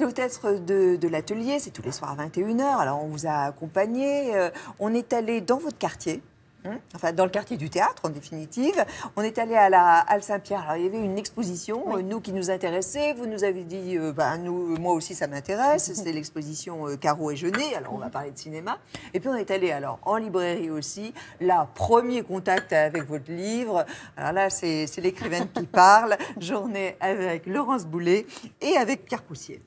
C'est au Théâtre de l'Atelier, c'est tous les soirs à 21h. Alors, on vous a accompagné. On est allé dans votre quartier, enfin dans le quartier du théâtre, en définitive. On est allé à la Halle Saint-Pierre. Alors, il y avait une exposition, oui. Nous, qui nous intéressait. Vous nous avez dit, moi aussi, ça m'intéresse. C'était l'exposition Caro et Jeunet. Alors, on va parler de cinéma. Et puis, on est allé alors en librairie aussi. Là, premier contact avec votre livre. Alors là, c'est l'écrivaine qui parle. Journée avec Laurence Boulay et avec Pierre Poussier.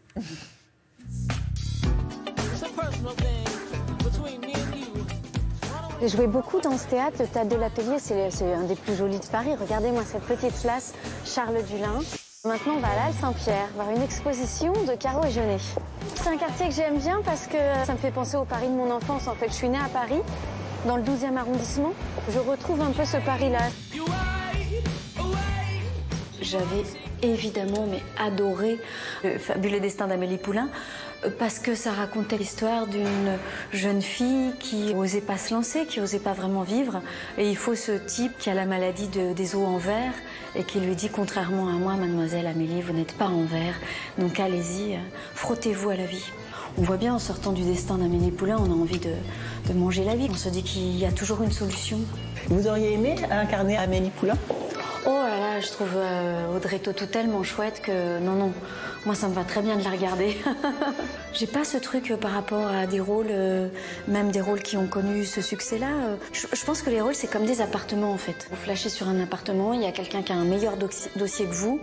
J'ai joué beaucoup dans ce théâtre. Le Théâtre de l'Atelier, c'est un des plus jolis de Paris. Regardez-moi cette petite place, Charles Dullin. Maintenant, on va à la Halle Saint-Pierre, voir une exposition de Caro et Jeunet. C'est un quartier que j'aime bien parce que ça me fait penser au Paris de mon enfance. En fait, je suis née à Paris, dans le 12e arrondissement. Je retrouve un peu ce Paris-là. J'avais évidemment adoré le fabuleux destin d'Amélie Poulain parce que ça racontait l'histoire d'une jeune fille qui n'osait pas se lancer, qui n'osait pas vraiment vivre. Et il faut ce type qui a la maladie des os en verre et qui lui dit, contrairement à moi, mademoiselle Amélie, vous n'êtes pas en verre, donc allez-y, frottez-vous à la vie. On voit bien, en sortant du destin d'Amélie Poulain, on a envie de manger la vie. On se dit qu'il y a toujours une solution. Vous auriez aimé incarner Amélie Poulain ? Oh là là, je trouve Audrey Tautou tellement chouette que non, non, moi ça me va très bien de la regarder. J'ai pas ce truc par rapport à des rôles, même des rôles qui ont connu ce succès-là. Je pense que les rôles, c'est comme des appartements en fait. Vous flashez sur un appartement, il y a quelqu'un qui a un meilleur dossier que vous.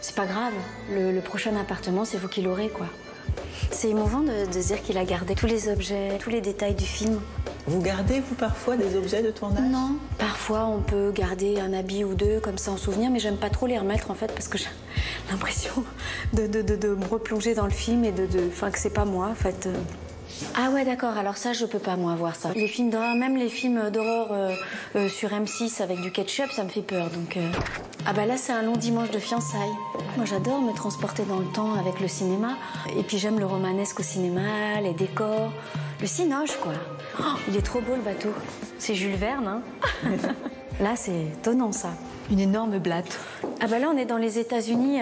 C'est pas grave, le prochain appartement, c'est vous qui l'aurez quoi. C'est émouvant de dire qu'il a gardé tous les objets, tous les détails du film. Vous gardez, vous, parfois, des objets de tournage? Non. Parfois, on peut garder un habit ou deux, comme ça, en souvenir, mais j'aime pas trop les remettre, en fait, parce que j'ai l'impression de me replonger dans le film et que c'est pas moi, en fait. Ah ouais, d'accord, alors ça, je peux pas, moi, voir ça. Les films d'horreur, même les films d'horreur sur M6 avec du ketchup, ça me fait peur, donc... Ah bah là, c'est Un long dimanche de fiançailles. Moi, j'adore me transporter dans le temps avec le cinéma. Et puis, j'aime le romanesque au cinéma, les décors, le cinoche, quoi. Oh, il est trop beau, le bateau. C'est Jules Verne, hein. Là, c'est étonnant, ça. Une énorme blatte. Ah bah là, on est dans les États-Unis.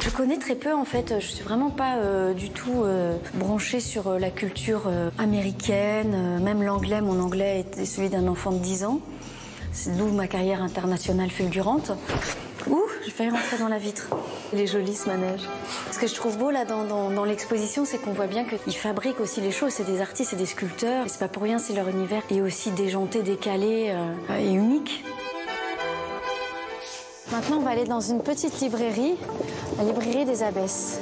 Je connais très peu, en fait. Je suis vraiment pas du tout branchée sur la culture américaine. Même l'anglais, mon anglais est celui d'un enfant de 10 ans. C'est d'où ma carrière internationale fulgurante. Ouh, j'ai failli rentrer dans la vitre. Il est joli, ce manège. Ce que je trouve beau, là, dans l'exposition, c'est qu'on voit bien qu'ils fabriquent aussi les choses. C'est des artistes, c'est des sculpteurs. C'est pas pour rien si leur univers est aussi déjanté, décalé et unique. Maintenant, on va aller dans une petite librairie, la librairie des Abbesses.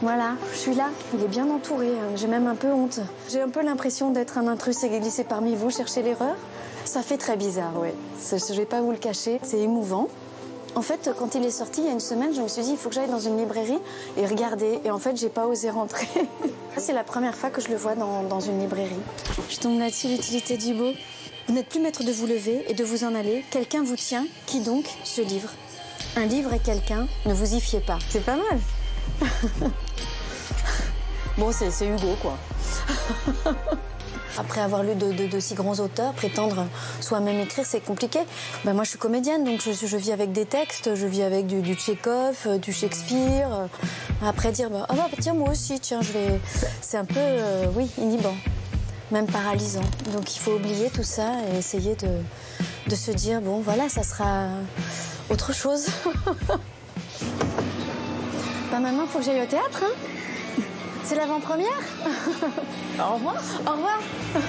Voilà, je suis là. Il est bien entouré. J'ai même un peu honte. J'ai un peu l'impression d'être un intrus et glissé parmi vous, chercher l'erreur. Ça fait très bizarre, oui. Je vais pas vous le cacher. C'est émouvant. En fait, quand il est sorti, il y a une semaine, je me suis dit, il faut que j'aille dans une librairie et regarder. Et en fait, j'ai pas osé rentrer. C'est la première fois que je le vois dans une librairie. Je tombe là-dessus, l'utilité du beau. Vous n'êtes plus maître de vous lever et de vous en aller. Quelqu'un vous tient. Qui donc? Ce livre. Un livre et quelqu'un, ne vous y fiez pas. C'est pas mal. Bon, c'est Hugo, quoi. Après avoir lu d'aussi grands auteurs, prétendre soi-même écrire, c'est compliqué. Ben, moi, je suis comédienne, donc je vis avec des textes, je vis avec du Tchekhov, du Shakespeare. Après, dire, ben, oh, ben, tiens, moi aussi, tiens, je vais... C'est un peu, oui, inhibant, même paralysant. Donc, il faut oublier tout ça et essayer de se dire, bon, voilà, ça sera autre chose. Ben, maintenant, il faut que j'aille au théâtre, hein. C'est l'avant-première. Au revoir. Au revoir.